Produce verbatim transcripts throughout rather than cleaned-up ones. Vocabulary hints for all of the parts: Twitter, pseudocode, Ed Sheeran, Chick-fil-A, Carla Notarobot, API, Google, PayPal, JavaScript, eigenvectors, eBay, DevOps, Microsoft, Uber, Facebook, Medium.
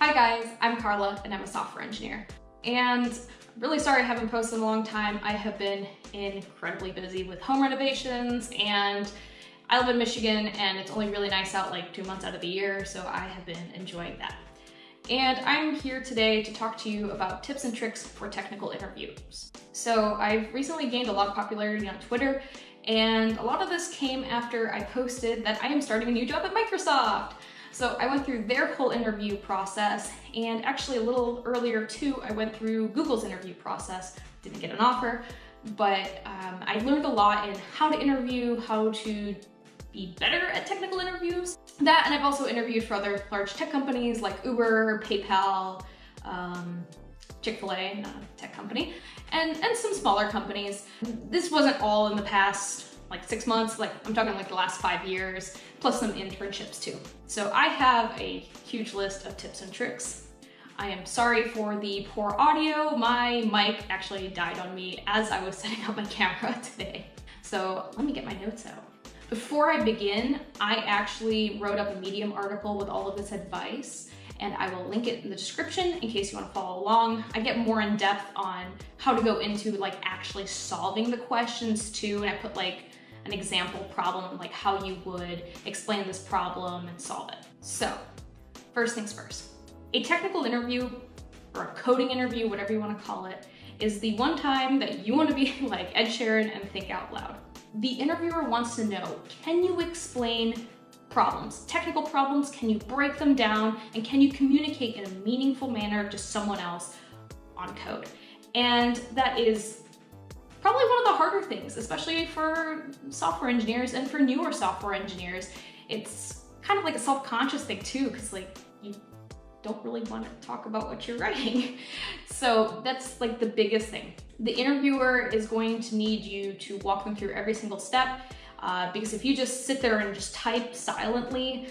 Hi guys, I'm Carla and I'm a software engineer. And I'm really sorry I haven't posted in a long time. I have been incredibly busy with home renovations, and I live in Michigan and it's only really nice out like two months out of the year, so I have been enjoying that. And I'm here today to talk to you about tips and tricks for technical interviews. So I've recently gained a lot of popularity on Twitter, and a lot of this came after I posted that I am starting a new job at Microsoft. So I went through their whole interview process, and actually a little earlier too, I went through Google's interview process. Didn't get an offer, but um, I learned a lot in how to interview, how to be better at technical interviews. That, and I've also interviewed for other large tech companies like Uber, PayPal, um, Chick-fil-A, not a tech company, and, and some smaller companies. This wasn't all in the past like six months, like I'm talking like the last five years, plus some internships too. So I have a huge list of tips and tricks. I am sorry for the poor audio. My mic actually died on me as I was setting up my camera today. So let me get my notes out. Before I begin, I actually wrote up a Medium article with all of this advice, and I will link it in the description in case you want to follow along. I get more in depth on how to go into like actually solving the questions too, and I put like an example problem, like how you would explain this problem and solve it. So first things first, a technical interview or a coding interview, whatever you want to call it, is the one time that you want to be like Ed Sheeran and think out loud. The interviewer wants to know, can you explain problems, technical problems? Can you break them down? And can you communicate in a meaningful manner to someone else on code? And that is probably one of the harder things, especially for software engineers and for newer software engineers. It's kind of like a self-conscious thing too, because like you don't really want to talk about what you're writing. So that's like the biggest thing. The interviewer is going to need you to walk them through every single step, uh, because if you just sit there and just type silently,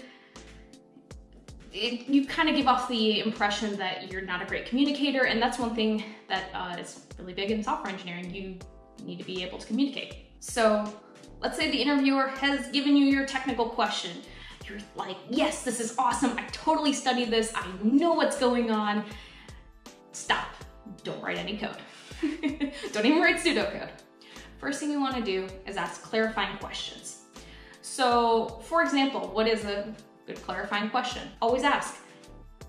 It, you kind of give off the impression that you're not a great communicator, and that's one thing that uh, is really big in software engineering. You need to be able to communicate. So let's say the interviewer has given you your technical question. You're like, yes, this is awesome. I totally studied this. I know what's going on. Stop. Don't write any code. Don't even write pseudocode. First thing you want to do is ask clarifying questions. So for example, what is a good clarifying question? Always ask,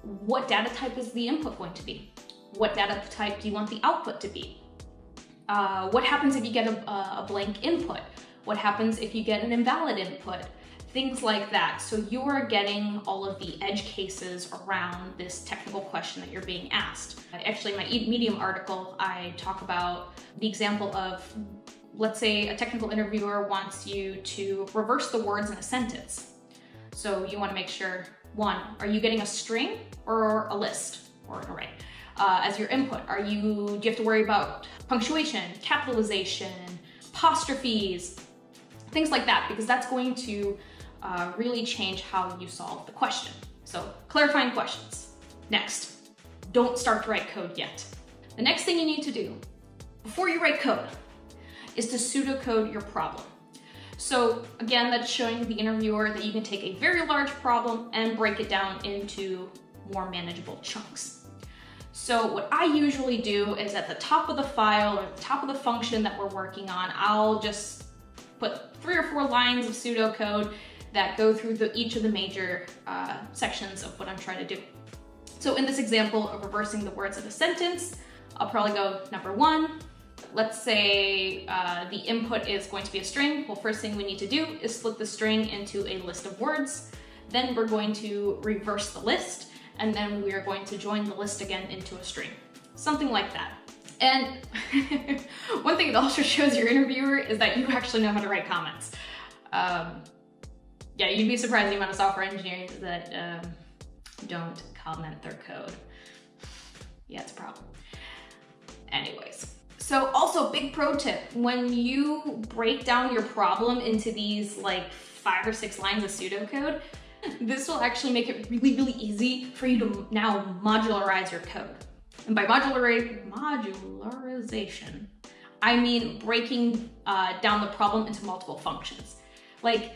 what data type is the input going to be? What data type do you want the output to be? Uh, what happens if you get a, a blank input? What happens if you get an invalid input? Things like that. So you're getting all of the edge cases around this technical question that you're being asked. Actually, in my Medium article, I talk about the example of, let's say a technical interviewer wants you to reverse the words in a sentence. So you want to make sure, one, are you getting a string or a list or an array uh, as your input? Are you, do you have to worry about punctuation, capitalization, apostrophes, things like that, because that's going to uh, really change how you solve the question. So clarifying questions. Next, don't start to write code yet. The next thing you need to do before you write code is to pseudocode your problem. So again, that's showing the interviewer that you can take a very large problem and break it down into more manageable chunks. So what I usually do is at the top of the file or the top of the function that we're working on, I'll just put three or four lines of pseudocode that go through the, each of the major uh, sections of what I'm trying to do. So in this example of reversing the words of a sentence, I'll probably go number one. Let's say uh, the input is going to be a string. Well, first thing we need to do is split the string into a list of words. Then we're going to reverse the list, and then we are going to join the list again into a string. Something like that. And one thing it also shows your interviewer is that you actually know how to write comments. Um, yeah, you'd be surprised the amount of software engineers that um, don't comment their code. Yeah, it's a problem. Anyways. So also, big pro tip, when you break down your problem into these like five or six lines of pseudocode, this will actually make it really, really easy for you to now modularize your code. And by modular modularization, I mean breaking uh, down the problem into multiple functions. Like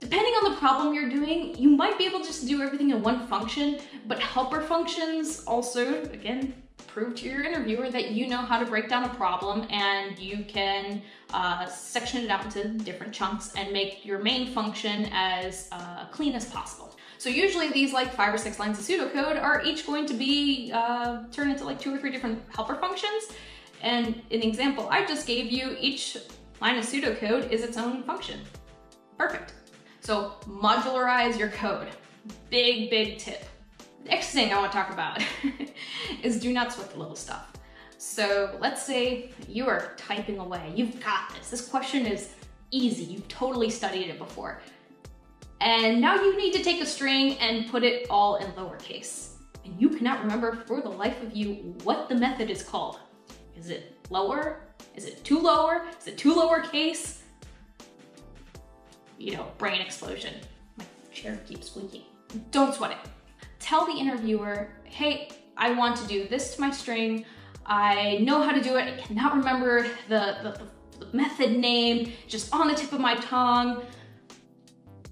Depending on the problem you're doing, you might be able to just do everything in one function, but helper functions also, again, prove to your interviewer that you know how to break down a problem, and you can uh, section it out into different chunks and make your main function as uh, clean as possible. So usually these like five or six lines of pseudocode are each going to be uh, turned into like two or three different helper functions. And in the example I just gave you, each line of pseudocode is its own function. Perfect. So modularize your code. Big, big tip. Next thing I want to talk about is do not sweat the little stuff. So let's say you are typing away. You've got this. This question is easy. You've totally studied it before. And now you need to take a string and put it all in lowercase. And you cannot remember for the life of you what the method is called. Is it lower? Is it too lower? Is it too lowercase? You know, brain explosion. My chair keeps squeaking. Don't sweat it. Tell the interviewer, hey, I want to do this to my string. I know how to do it. I cannot remember the, the, the method name, just on the tip of my tongue.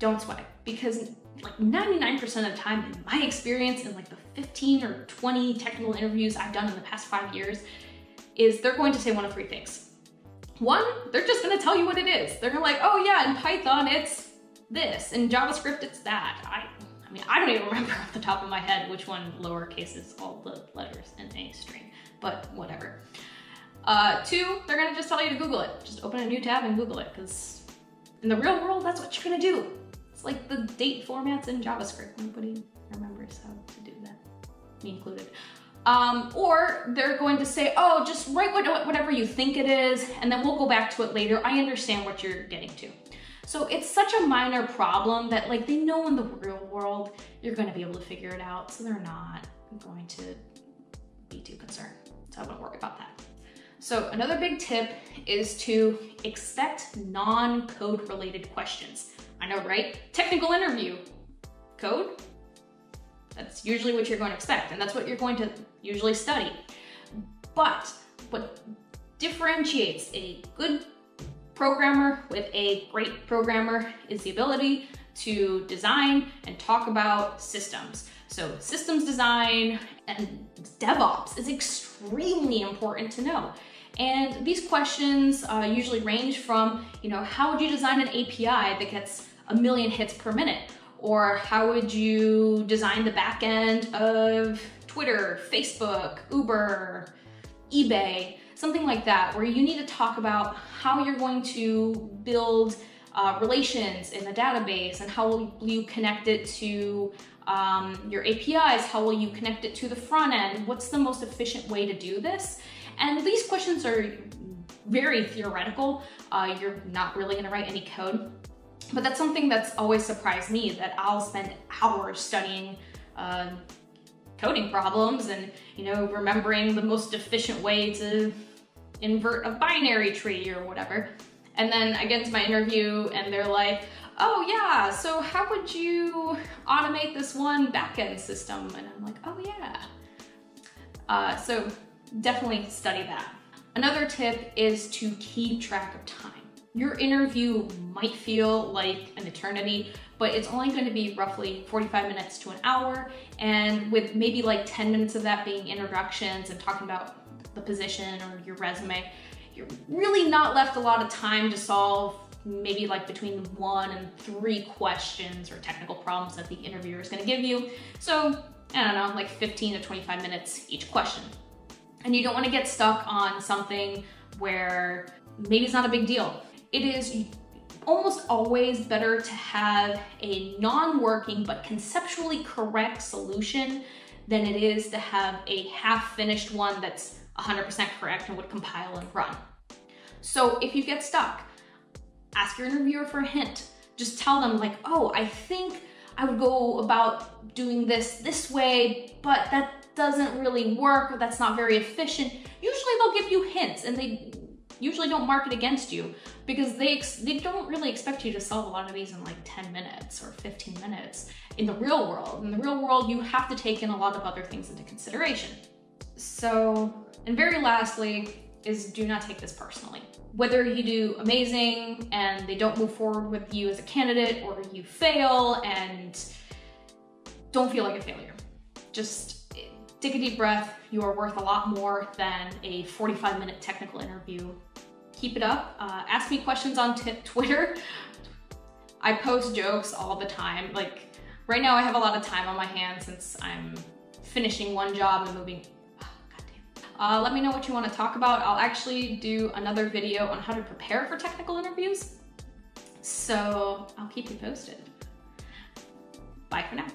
Don't sweat it, because like ninety-nine percent of the time in my experience in like the fifteen or twenty technical interviews I've done in the past five years is they're going to say one of three things. One, they're just gonna tell you what it is. They're gonna like, oh yeah, in Python it's this, in JavaScript it's that. I, I mean, I don't even remember off the top of my head which one lowercase is all the letters in a string, but whatever. Uh, two, they're gonna just tell you to Google it. Just open a new tab and Google it, because in the real world, that's what you're gonna do. It's like the date formats in JavaScript. Nobody remembers how to do that, me included. Um, or they're going to say, oh, just write what, whatever you think it is, and then we'll go back to it later. I understand what you're getting to. So it's such a minor problem that like they know in the real world, you're gonna be able to figure it out. So they're not going to be too concerned. So I wouldn't worry about that. So another big tip is to expect non-code related questions. I know, right? Technical interview, code? That's usually what you're going to expect. And that's what you're going to usually study. But what differentiates a good programmer with a great programmer is the ability to design and talk about systems. So systems design and DevOps is extremely important to know. And these questions uh, usually range from, you know, how would you design an A P I that gets a million hits per minute? Or how would you design the back end of Twitter, Facebook, Uber, eBay? Something like that, where you need to talk about how you're going to build uh, relations in the database and how will you connect it to um, your A P Is, how will you connect it to the front end, what's the most efficient way to do this? And these questions are very theoretical. Uh, you're not really gonna write any code, but that's something that's always surprised me, that I'll spend hours studying uh, coding problems and, you know, remembering the most efficient way to invert a binary tree or whatever. And then I get to my interview and they're like, oh yeah, so how would you automate this one backend system? And I'm like, oh yeah. Uh, so definitely study that. Another tip is to keep track of time. Your interview might feel like an eternity, but it's only going to be roughly forty-five minutes to an hour. And with maybe like ten minutes of that being introductions and talking about the position or your resume, you're really not left a lot of time to solve maybe like between one and three questions or technical problems that the interviewer is going to give you. So I don't know, like fifteen to twenty-five minutes each question. And you don't want to get stuck on something where maybe it's not a big deal. It is almost always better to have a non-working but conceptually correct solution than it is to have a half-finished one that's one hundred percent correct and would compile and run. So if you get stuck, ask your interviewer for a hint. Just tell them like, oh, I think I would go about doing this this way, but that doesn't really work, or that's not very efficient. Usually they'll give you hints, and they usually don't mark it against you, because they ex they don't really expect you to solve a lot of these in like ten minutes or fifteen minutes in the real world. In the real world, you have to take in a lot of other things into consideration. So, and very lastly, is do not take this personally. Whether you do amazing and they don't move forward with you as a candidate, or you fail and don't feel like a failure. Just take a deep breath. You are worth a lot more than a forty-five minute technical interview. Keep it up. Uh, ask me questions on Twitter. I post jokes all the time. Like right now I have a lot of time on my hands since I'm finishing one job and moving. Uh, let me know what you want to talk about. I'll actually do another video on how to prepare for technical interviews. So I'll keep you posted. Bye for now.